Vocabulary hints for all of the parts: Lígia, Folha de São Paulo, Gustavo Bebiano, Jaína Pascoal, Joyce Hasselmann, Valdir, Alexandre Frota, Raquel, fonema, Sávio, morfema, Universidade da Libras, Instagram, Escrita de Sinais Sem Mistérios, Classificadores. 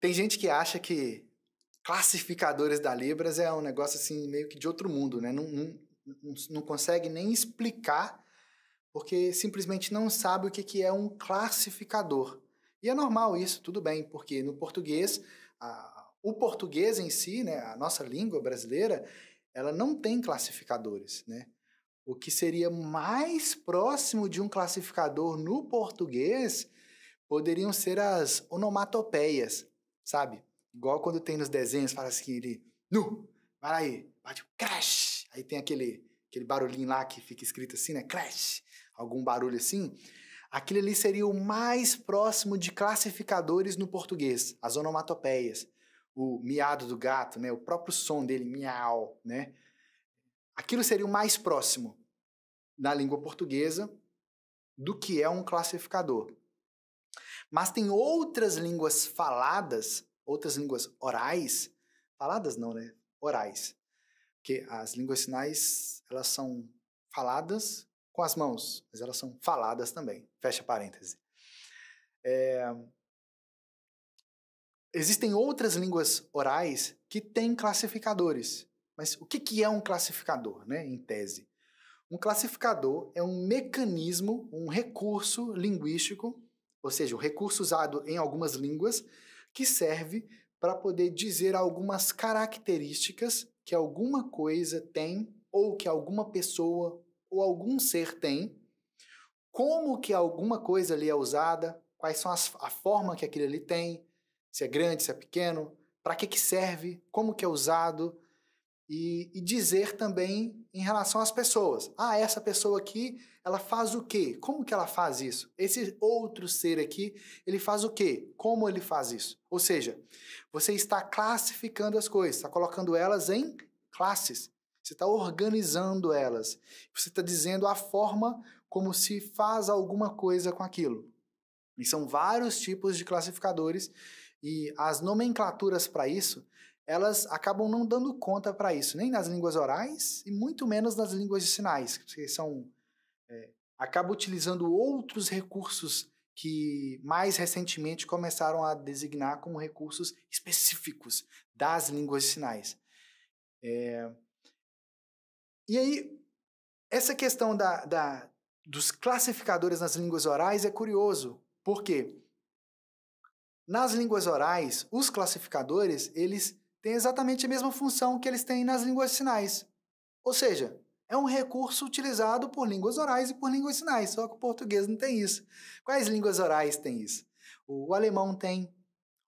Tem gente que acha que classificadores da Libras é um negócio assim meio que de outro mundo, né? Não consegue nem explicar porque simplesmente não sabe o que é um classificador. E é normal isso, tudo bem, porque no português, o português em si, né, a nossa língua brasileira, ela não tem classificadores, né? O que seria mais próximo de um classificador no português poderiam ser as onomatopeias, sabe? Igual quando tem nos desenhos, fala assim, ele... Nu! Vai aí! Bate o crash! Aí tem aquele barulhinho lá que fica escrito assim, né? Crash! Algum barulho assim. Aquilo ali seria o mais próximo de classificadores no português, as onomatopeias. O miado do gato, né? O próprio som dele, miau, né? Aquilo seria o mais próximo na língua portuguesa do que é um classificador. Mas tem outras línguas faladas, outras línguas orais, faladas não, né? Orais. Porque as línguas sinais, elas são faladas com as mãos, mas elas são faladas também. Fecha parêntese. Existem outras línguas orais que têm classificadores. Mas o que é um classificador, né, em tese? Um classificador é um mecanismo, um recurso linguístico, ou seja, um recurso usado em algumas línguas, que serve para poder dizer algumas características que alguma coisa tem, ou que alguma pessoa ou algum ser tem, como que alguma coisa ali é usada, quais são a forma que aquilo ali tem, se é grande, se é pequeno, para que serve, como que é usado... E dizer também em relação às pessoas. Ah, essa pessoa aqui, ela faz o quê? Como que ela faz isso? Esse outro ser aqui, ele faz o quê? Como ele faz isso? Ou seja, você está classificando as coisas, está colocando elas em classes. Você está organizando elas. Você está dizendo a forma como se faz alguma coisa com aquilo. E são vários tipos de classificadores. E as nomenclaturas para isso... elas acabam não dando conta para isso, nem nas línguas orais e muito menos nas línguas de sinais, que são... acabam utilizando outros recursos que mais recentemente começaram a designar como recursos específicos das línguas de sinais. E aí, essa questão dos classificadores nas línguas orais é curioso, por quê? Nas línguas orais, os classificadores, eles... tem exatamente a mesma função que eles têm nas línguas sinais. Ou seja, é um recurso utilizado por línguas orais e por línguas sinais, só que o português não tem isso. Quais línguas orais têm isso? O alemão tem,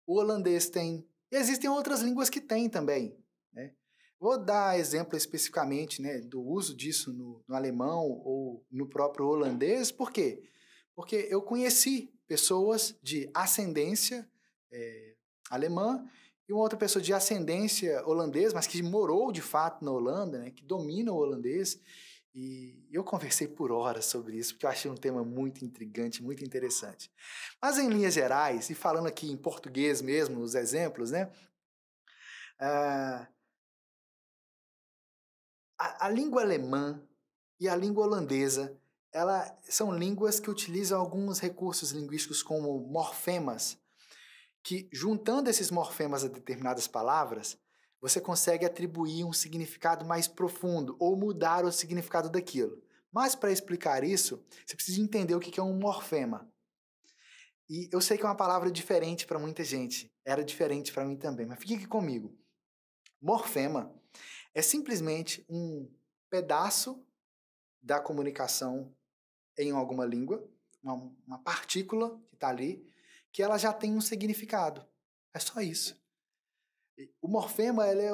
o holandês tem, e existem outras línguas que têm também, né? Vou dar exemplo especificamente, né, do uso disso no alemão ou no próprio holandês. Por quê? Porque eu conheci pessoas de ascendência alemã e uma outra pessoa de ascendência holandesa, mas que morou de fato na Holanda, né, que domina o holandês. E eu conversei por horas sobre isso, porque eu achei um tema muito intrigante, muito interessante. Mas em linhas gerais, e falando aqui em português mesmo, os exemplos, né? A língua alemã e a língua holandesa, elas são línguas que utilizam alguns recursos linguísticos como morfemas, que, juntando esses morfemas a determinadas palavras, você consegue atribuir um significado mais profundo ou mudar o significado daquilo. Mas, para explicar isso, você precisa entender o que é um morfema. E eu sei que é uma palavra diferente para muita gente. Era diferente para mim também, mas fique aqui comigo. Morfema é simplesmente um pedaço da comunicação em alguma língua, uma partícula que está ali, que ela já tem um significado. É só isso. O morfema, ele é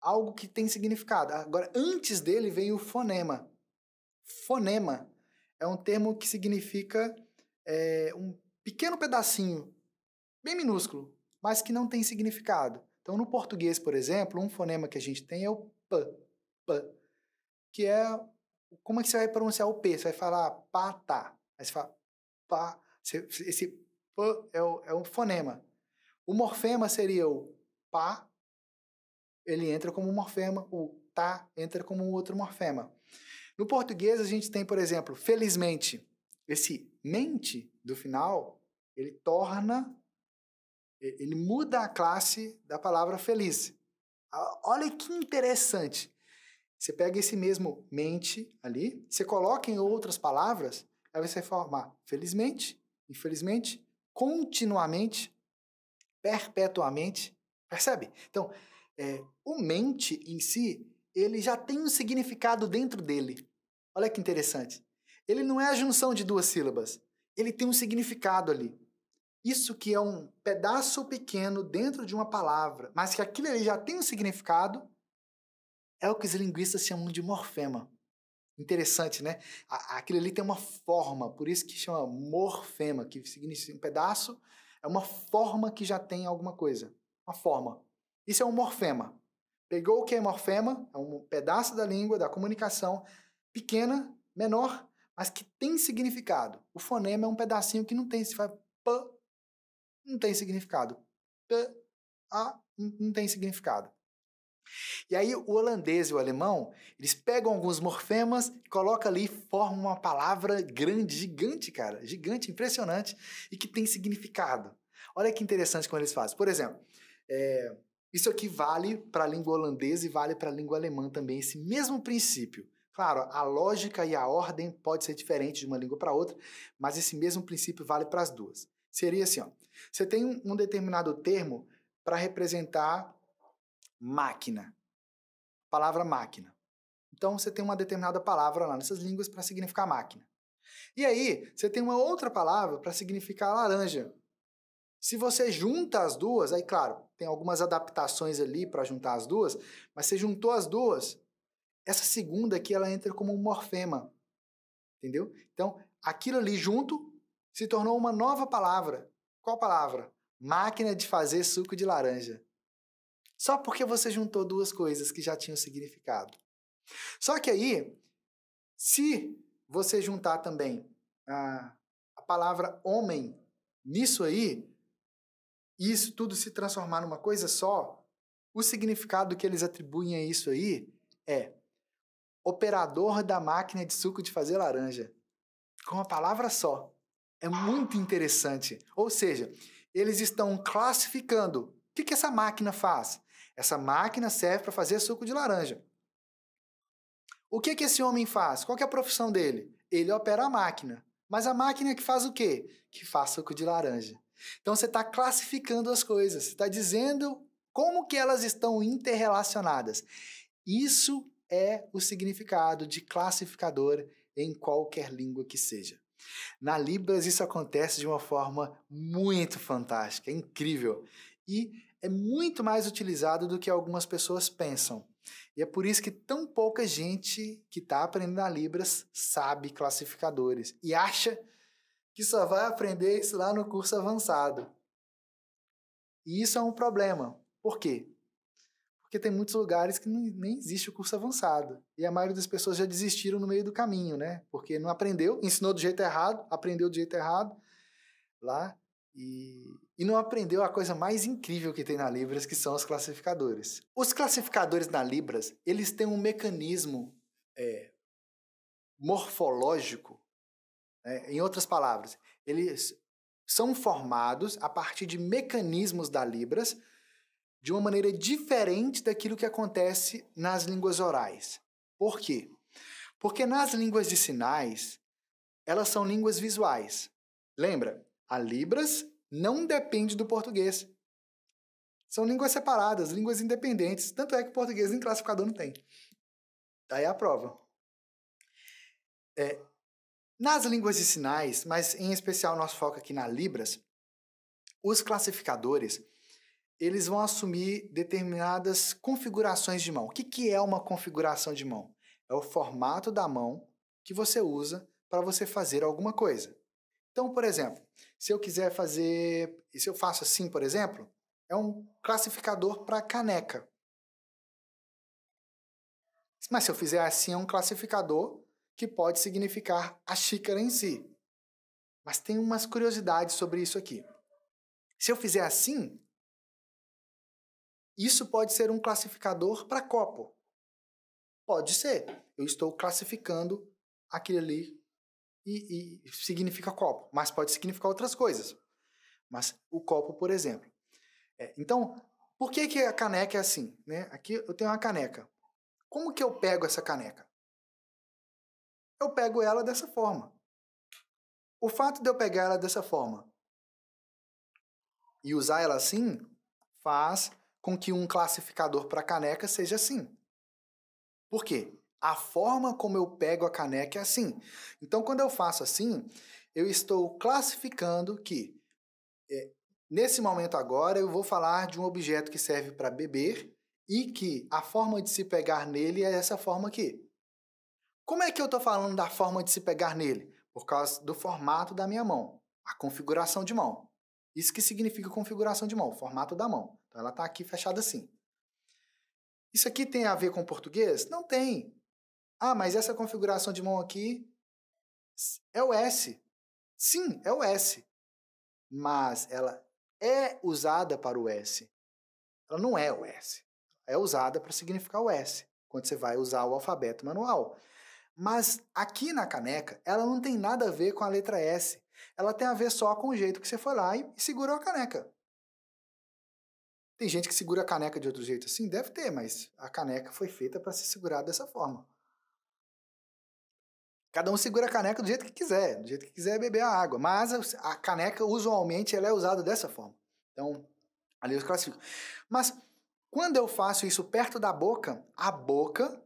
algo que tem significado. Agora, antes dele veio o fonema. Fonema é um termo que significa um pequeno pedacinho, bem minúsculo, mas que não tem significado. Então, no português, por exemplo, um fonema que a gente tem é o p, que é... como é que você vai pronunciar o p? Você vai falar patá. Aí você fala pá. Esse é um fonema. O morfema seria o pá, ele entra como um morfema, o tá entra como um outro morfema. No português a gente tem, por exemplo, felizmente. Esse mente do final, ele torna Ele muda a classe da palavra feliz. Olha que interessante. Você pega esse mesmo mente ali, você coloca em outras palavras, aí você vai formar felizmente, infelizmente, continuamente, perpetuamente. Percebe? Então, o mente em si, ele já tem um significado dentro dele. Olha que interessante. Ele não é a junção de duas sílabas. Ele tem um significado ali. Isso que é um pedaço pequeno dentro de uma palavra, mas que aquilo ali já tem um significado, é o que os linguistas chamam de morfema. Interessante, né? Aquilo ali tem uma forma, por isso que chama morfema, que significa um pedaço, é uma forma que já tem alguma coisa. Uma forma. Isso é um morfema. Pegou o que é morfema, é um pedaço da língua, da comunicação, pequena, menor, mas que tem significado. O fonema é um pedacinho que não tem, se faz p, não tem significado. P, a, não tem significado. E aí o holandês e o alemão, eles pegam alguns morfemas, colocam ali e formam uma palavra grande, gigante, cara, gigante, impressionante, e que tem significado. Olha que interessante como eles fazem. Por exemplo, isso aqui vale para a língua holandesa e vale para a língua alemã também, esse mesmo princípio. Claro, a lógica e a ordem pode ser diferente de uma língua para outra, mas esse mesmo princípio vale para as duas. Seria assim, ó, você tem um determinado termo para representar máquina, palavra máquina. Então, você tem uma determinada palavra lá nessas línguas para significar máquina. E aí, você tem uma outra palavra para significar laranja. Se você junta as duas, aí, claro, tem algumas adaptações ali para juntar as duas, mas você juntou as duas, essa segunda aqui, ela entra como um morfema, entendeu? Então, aquilo ali junto se tornou uma nova palavra. Qual palavra? Máquina de fazer suco de laranja. Só porque você juntou duas coisas que já tinham significado. Só que aí, se você juntar também a palavra homem nisso aí, e isso tudo se transformar numa coisa só, o significado que eles atribuem a isso aí é operador da máquina de suco de fazer laranja. Com uma palavra só. É muito interessante. Ou seja, eles estão classificando. O que essa máquina faz? Essa máquina serve para fazer suco de laranja. O que esse homem faz? Qual que é a profissão dele? Ele opera a máquina. Mas a máquina que faz o quê? Que faz suco de laranja. Então, você está classificando as coisas. Você está dizendo como que elas estão interrelacionadas. Isso é o significado de classificador em qualquer língua que seja. Na Libras, isso acontece de uma forma muito fantástica, incrível. E é muito mais utilizado do que algumas pessoas pensam. E é por isso que tão pouca gente que está aprendendo a Libras sabe classificadores e acha que só vai aprender isso lá no curso avançado. E isso é um problema. Por quê? Porque tem muitos lugares que nem existe o curso avançado. E a maioria das pessoas já desistiram no meio do caminho, né? Porque não aprendeu, ensinou do jeito errado, aprendeu do jeito errado lá e não aprendeu a coisa mais incrível que tem na Libras, que são os classificadores. Os classificadores na Libras, eles têm um mecanismo morfológico, né? Em outras palavras, eles são formados a partir de mecanismos da Libras de uma maneira diferente daquilo que acontece nas línguas orais. Por quê? Porque nas línguas de sinais, elas são línguas visuais. Lembra? A Libras não depende do português. São línguas separadas, línguas independentes. Tanto é que o português nem classificador não tem. Daí a prova. Nas línguas de sinais, mas em especial nosso foco aqui na Libras, os classificadores, eles vão assumir determinadas configurações de mão. O que é uma configuração de mão? É o formato da mão que você usa para você fazer alguma coisa. Então, por exemplo, se eu quiser fazer... Se eu faço assim, por exemplo, é um classificador para caneca. Mas se eu fizer assim, é um classificador que pode significar a xícara em si. Mas tem umas curiosidades sobre isso aqui. Se eu fizer assim... Isso pode ser um classificador para copo. Pode ser. Eu estou classificando aquilo ali e significa copo. Mas pode significar outras coisas. Mas o copo, por exemplo. Então, por que que a caneca é assim, né? Aqui eu tenho uma caneca. Como que eu pego essa caneca? Eu pego ela dessa forma. O fato de eu pegar ela dessa forma e usar ela assim faz com que um classificador para caneca seja assim. Por quê? A forma como eu pego a caneca é assim. Então, quando eu faço assim, eu estou classificando que, nesse momento agora, eu vou falar de um objeto que serve para beber e que a forma de se pegar nele é essa forma aqui. Como é que eu estou falando da forma de se pegar nele? Por causa do formato da minha mão, a configuração de mão. Isso que significa configuração de mão, formato da mão. Então, ela está aqui fechada assim. Isso aqui tem a ver com português? Não tem. Ah, mas essa configuração de mão aqui é o S. Sim, é o S. Mas ela é usada para o S. Ela não é o S. É usada para significar o S, quando você vai usar o alfabeto manual. Mas aqui na caneca, ela não tem nada a ver com a letra S. Ela tem a ver só com o jeito que você foi lá e segurou a caneca. Tem gente que segura a caneca de outro jeito assim? Deve ter, mas a caneca foi feita para ser segurada dessa forma. Cada um segura a caneca do jeito que quiser. Do jeito que quiser beber a água. Mas a caneca, usualmente, ela é usada dessa forma. Então, ali eu classifico. Mas, quando eu faço isso perto da boca, a boca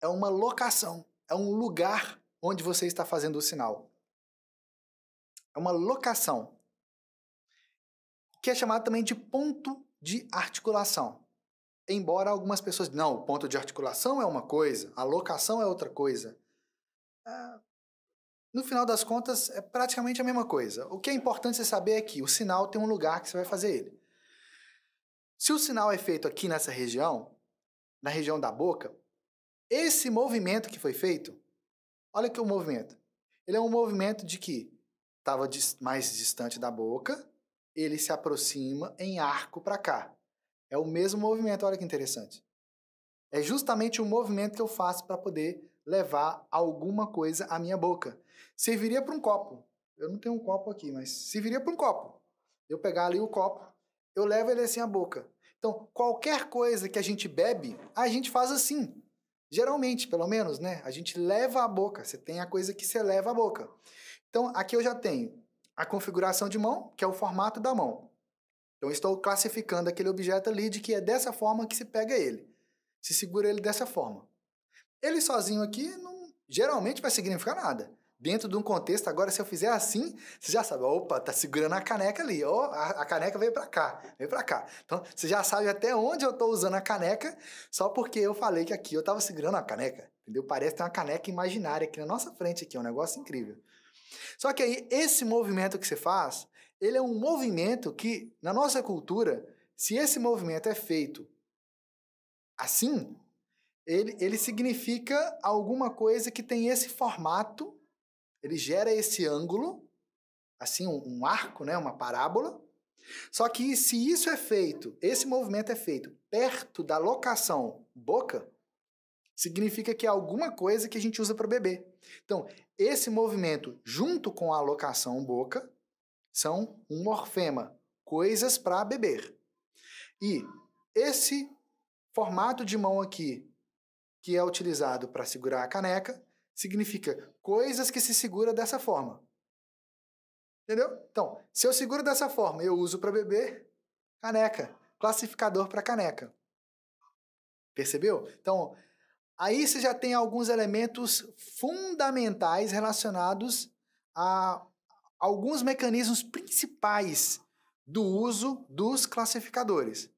é uma locação. É um lugar onde você está fazendo o sinal. É uma locação. Que é chamada também de ponto de articulação. Embora algumas pessoas... Não, o ponto de articulação é uma coisa, a locação é outra coisa. No final das contas, é praticamente a mesma coisa. O que é importante você saber é que o sinal tem um lugar que você vai fazer ele. Se o sinal é feito aqui nessa região, na região da boca, esse movimento que foi feito, olha que o movimento. Ele é um movimento de que estava mais distante da boca, ele se aproxima em arco para cá. É o mesmo movimento, olha que interessante. É justamente o movimento que eu faço para poder levar alguma coisa à minha boca. Serviria para um copo. Eu não tenho um copo aqui, mas serviria para um copo. Eu pegar ali o copo, eu levo ele assim à boca. Então, qualquer coisa que a gente bebe, a gente faz assim. Geralmente, pelo menos, né? A gente leva à boca. Você tem a coisa que você leva à boca. Então, aqui eu já tenho a configuração de mão, que é o formato da mão. Então, estou classificando aquele objeto ali de que é dessa forma que se pega ele. Se segura ele dessa forma. Ele sozinho aqui, não, geralmente, vai significar nada. Dentro de um contexto, agora, se eu fizer assim, você já sabe, opa, tá segurando a caneca ali, ó, a caneca veio pra cá, veio pra cá. Então, você já sabe até onde eu tô usando a caneca, só porque eu falei que aqui eu tava segurando a caneca, entendeu? Parece que tem uma caneca imaginária aqui na nossa frente, aqui, é um negócio incrível. Só que aí, esse movimento que você faz, ele é um movimento que, na nossa cultura, se esse movimento é feito assim, ele significa alguma coisa que tem esse formato, ele gera esse ângulo, assim, um arco, né, uma parábola. Só que se isso é feito, esse movimento é feito perto da locação boca, significa que é alguma coisa que a gente usa para beber. Então, esse movimento junto com a locação boca são um morfema, coisas para beber. E esse formato de mão aqui, que é utilizado para segurar a caneca, significa coisas que se segura dessa forma. Entendeu? Então, se eu seguro dessa forma, eu uso para beber, caneca, classificador para caneca. Percebeu? Então, aí você já tem alguns elementos fundamentais relacionados a alguns mecanismos principais do uso dos classificadores.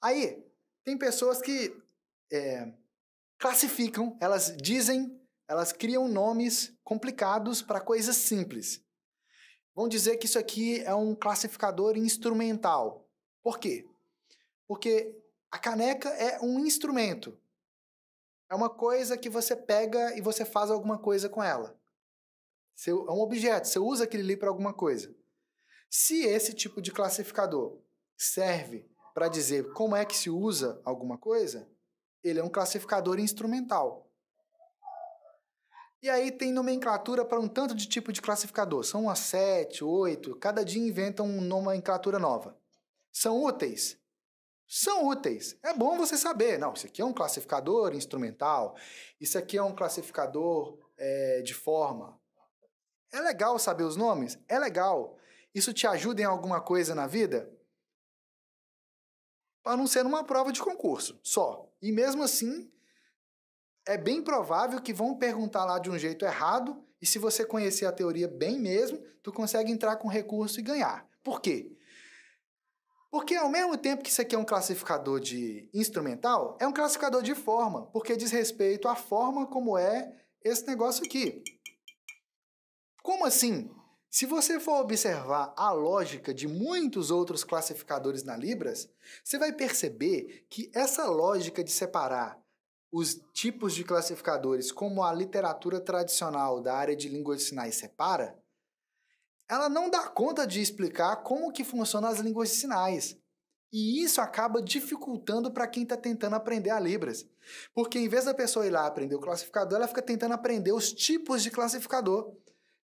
Aí, tem pessoas que classificam, elas dizem, elas criam nomes complicados para coisas simples. Vão dizer que isso aqui é um classificador instrumental. Por quê? Porque a caneca é um instrumento. É uma coisa que você pega e você faz alguma coisa com ela. É um objeto, você usa aquele ali para alguma coisa. Se esse tipo de classificador serve para dizer como é que se usa alguma coisa, ele é um classificador instrumental. E aí tem nomenclatura para um tanto de tipo de classificador. São umas 7, 8, cada dia inventam uma nomenclatura nova. são úteis? São úteis. É bom você saber. Não, isso aqui é um classificador instrumental, isso aqui é um classificador de forma. É legal saber os nomes? É legal. Isso te ajuda em alguma coisa na vida? A não ser numa prova de concurso, só. E mesmo assim, é bem provável que vão perguntar lá de um jeito errado, e se você conhecer a teoria bem mesmo, tu consegue entrar com recurso e ganhar. Por quê? Porque ao mesmo tempo que isso aqui é um classificador de instrumental, é um classificador de forma, porque diz respeito à forma como é esse negócio aqui. Como assim? Se você for observar a lógica de muitos outros classificadores na Libras, você vai perceber que essa lógica de separar os tipos de classificadores, como a literatura tradicional da área de língua de sinais separa, ela não dá conta de explicar como que funcionam as línguas de sinais. E isso acaba dificultando para quem está tentando aprender a Libras. Porque em vez da pessoa ir lá aprender o classificador, ela fica tentando aprender os tipos de classificador.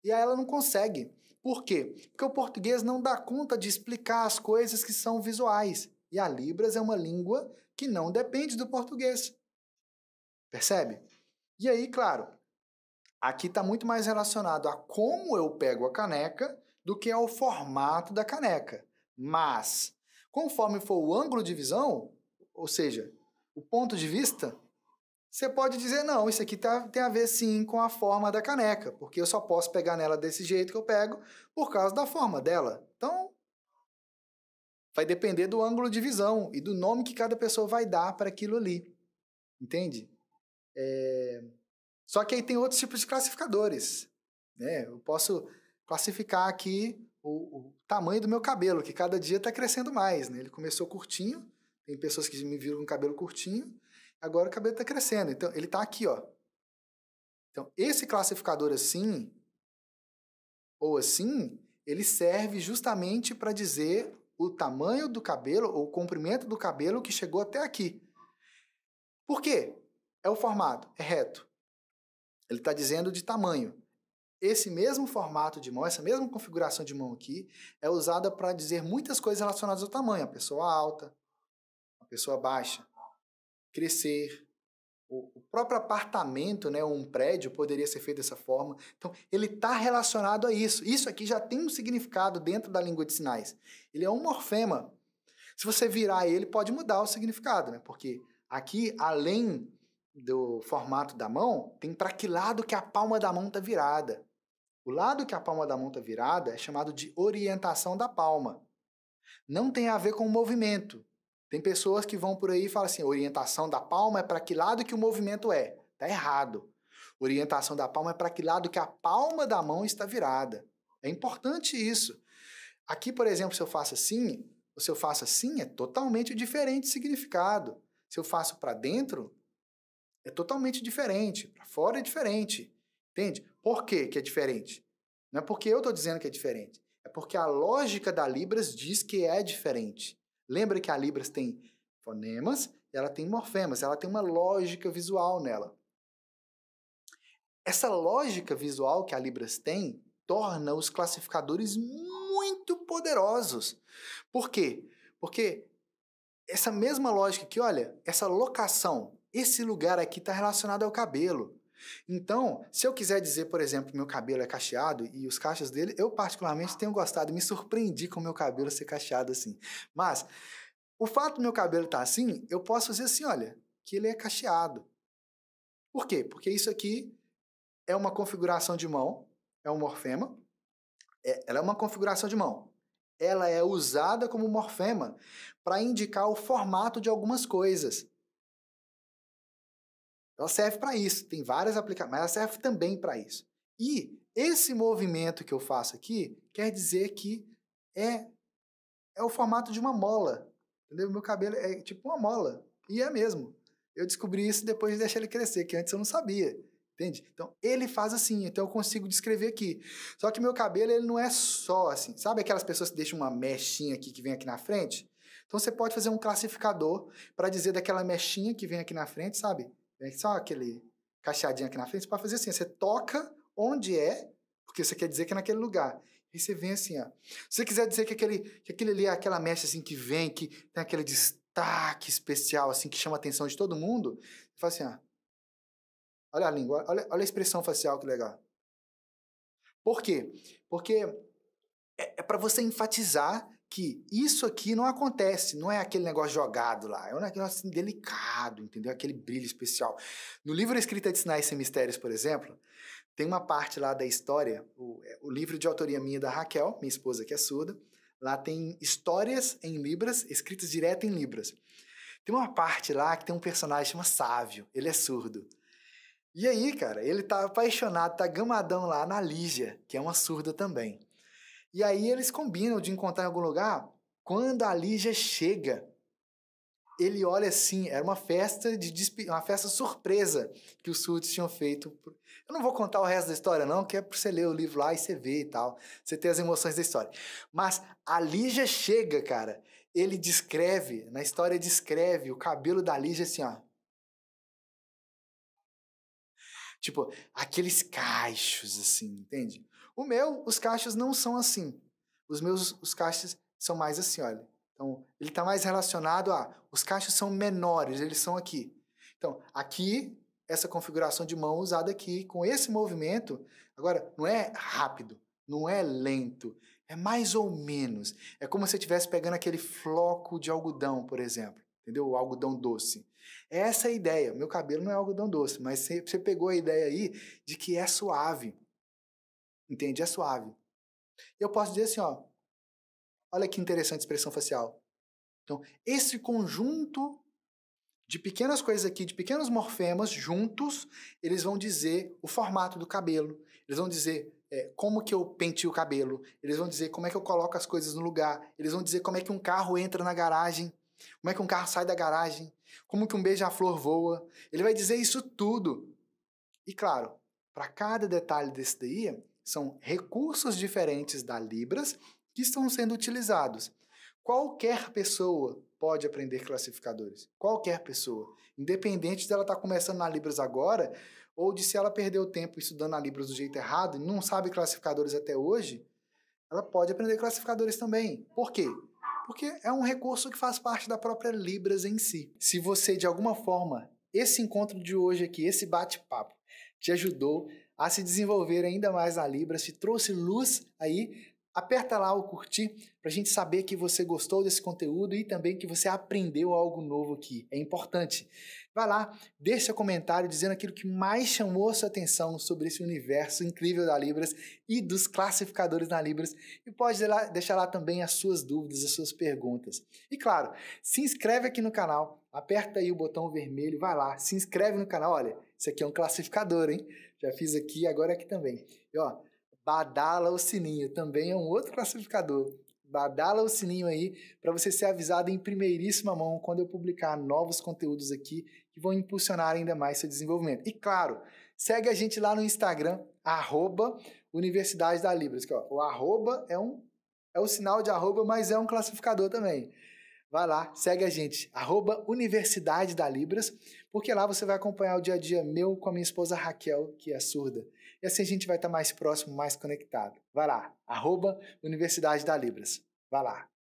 E aí ela não consegue. Por quê? Porque o português não dá conta de explicar as coisas que são visuais. E a Libras é uma língua que não depende do português. Percebe? E aí, claro, aqui está muito mais relacionado a como eu pego a caneca do que ao formato da caneca. Mas, conforme for o ângulo de visão, ou seja, o ponto de vista, você pode dizer, não, isso aqui tem a ver sim com a forma da caneca, porque eu só posso pegar nela desse jeito que eu pego por causa da forma dela. Então, vai depender do ângulo de visão e do nome que cada pessoa vai dar para aquilo ali. Entende? Só que aí tem outros tipos de classificadores, né? Eu posso classificar aqui o tamanho do meu cabelo, que cada dia está crescendo mais, né? Ele começou curtinho, tem pessoas que me viram com cabelo curtinho, agora o cabelo está crescendo, então ele está aqui, ó. Então esse classificador assim, ou assim, ele serve justamente para dizer o tamanho do cabelo, ou o comprimento do cabelo que chegou até aqui. Por quê? É o formato, é reto. Ele está dizendo de tamanho. Esse mesmo formato de mão, essa mesma configuração de mão aqui, é usada para dizer muitas coisas relacionadas ao tamanho. A pessoa alta, a pessoa baixa, crescer. O próprio apartamento, né, um prédio, poderia ser feito dessa forma. Então, ele está relacionado a isso. Isso aqui já tem um significado dentro da língua de sinais. Ele é um morfema. Se você virar ele, pode mudar o significado, né? Porque aqui, além do formato da mão, tem para que lado que a palma da mão está virada. O lado que a palma da mão está virada é chamado de orientação da palma. Não tem a ver com o movimento. Tem pessoas que vão por aí e falam assim, orientação da palma é para que lado que o movimento é. Está errado. Orientação da palma é para que lado que a palma da mão está virada. É importante isso. Aqui, por exemplo, se eu faço assim, ou se eu faço assim, é totalmente diferente o significado. Se eu faço para dentro, é totalmente diferente. Para fora é diferente. Entende? Por quê que é diferente? Não é porque eu estou dizendo que é diferente. É porque a lógica da Libras diz que é diferente. Lembra que a Libras tem fonemas e ela tem morfemas. Ela tem uma lógica visual nela. Essa lógica visual que a Libras tem torna os classificadores muito poderosos. Por quê? Porque essa mesma lógica aqui, olha, essa locação, esse lugar aqui está relacionado ao cabelo. Então, se eu quiser dizer, por exemplo, que meu cabelo é cacheado e os cachos dele, eu particularmente tenho gostado, me surpreendi com o meu cabelo ser cacheado assim. Mas, o fato do meu cabelo estar assim, eu posso dizer assim, olha, que ele é cacheado. Por quê? Porque isso aqui é uma configuração de mão, é um morfema, ela é uma configuração de mão. Ela é usada como morfema para indicar o formato de algumas coisas. Ela serve para isso, tem várias aplicações, mas ela serve também para isso. E esse movimento que eu faço aqui quer dizer que é o formato de uma mola. Entendeu? Meu cabelo é tipo uma mola, e é mesmo. Eu descobri isso depois de deixar ele crescer, que antes eu não sabia, entende? Então, ele faz assim, então eu consigo descrever aqui. Só que meu cabelo, ele não é só assim. Sabe aquelas pessoas que deixam uma mechinha aqui, que vem aqui na frente? Então, você pode fazer um classificador para dizer daquela mechinha que vem aqui na frente, sabe? Só aquele cacheadinho aqui na frente, você pode fazer assim, você toca onde é, porque você quer dizer que é naquele lugar. E você vem assim, ó. Se você quiser dizer que aquele ali é aquela mecha assim que vem, que tem aquele destaque especial, assim, que chama a atenção de todo mundo, você fala assim, ó. Olha a língua, olha a expressão facial, que legal. Por quê? Porque é para você enfatizar que isso aqui não acontece, não é aquele negócio jogado lá, é um negócio assim, delicado, entendeu? Aquele brilho especial. No livro Escrita de Sinais Sem Mistérios, por exemplo, tem uma parte lá da história, o livro de autoria minha da Raquel, minha esposa que é surda, lá tem histórias em Libras, escritas direto em Libras. Tem uma parte lá que tem um personagem que chama Sávio, ele é surdo. E aí, cara, ele tá apaixonado, tá gamadão lá na Lígia, que é uma surda também. E aí eles combinam de encontrar em algum lugar. Quando a Lígia chega, ele olha assim, era uma festa surpresa que os surdos tinham feito. Eu não vou contar o resto da história não, que é pra você ler o livro lá e você ver e tal, você ter as emoções da história. Mas a Lígia chega, cara, ele descreve, na história descreve o cabelo da Lígia assim, ó. Tipo, aqueles cachos, assim, entende? O meu, os cachos não são assim. Os cachos são mais assim, olha. Então, ele tá mais relacionado a... Os cachos são menores, eles são aqui. Então, aqui, essa configuração de mão usada aqui, com esse movimento... Agora, não é rápido, não é lento, é mais ou menos. É como se você estivesse pegando aquele floco de algodão, por exemplo. Entendeu? O algodão doce. Essa é a ideia. Meu cabelo não é algodão doce, mas você pegou a ideia aí de que é suave. Entende? É suave. Eu posso dizer assim, ó. Olha que interessante a expressão facial. Então, esse conjunto de pequenas coisas aqui, de pequenos morfemas juntos, eles vão dizer o formato do cabelo. Eles vão dizer... como que eu penteio o cabelo. Eles vão dizer como é que eu coloco as coisas no lugar. Eles vão dizer como é que um carro entra na garagem. Como é que um carro sai da garagem? Como que um beija-flor voa? Ele vai dizer isso tudo. E claro, para cada detalhe desse daí, são recursos diferentes da Libras que estão sendo utilizados. Qualquer pessoa pode aprender classificadores. Qualquer pessoa. Independente dela estar começando na Libras agora, ou de se ela perdeu tempo estudando a Libras do jeito errado e não sabe classificadores até hoje, ela pode aprender classificadores também. Por quê? Porque é um recurso que faz parte da própria Libras em si. Se você, de alguma forma, esse encontro de hoje aqui, esse bate-papo, te ajudou a se desenvolver ainda mais na Libras, te trouxe luz aí, aperta lá o curtir para a gente saber que você gostou desse conteúdo e também que você aprendeu algo novo aqui. É importante. Vai lá, deixe seu comentário dizendo aquilo que mais chamou a sua atenção sobre esse universo incrível da Libras e dos classificadores na Libras. E pode deixar lá também as suas dúvidas, as suas perguntas. E claro, se inscreve aqui no canal, aperta aí o botão vermelho, vai lá, se inscreve no canal. Olha, isso aqui é um classificador, hein? Já fiz aqui, agora aqui também. E ó, badala o sininho, também é um outro classificador. Badala o sininho aí para você ser avisado em primeiríssima mão quando eu publicar novos conteúdos aqui que vão impulsionar ainda mais seu desenvolvimento. E claro, segue a gente lá no Instagram, @Universidade da Libras. Que, ó, o arroba é o sinal de arroba, mas é um classificador também. Vai lá, segue a gente, @Universidade da Libras, porque lá você vai acompanhar o dia a dia meu com a minha esposa Raquel, que é surda. E assim a gente vai estar mais próximo, mais conectado. Vai lá, @Universidade da Libras. Vai lá.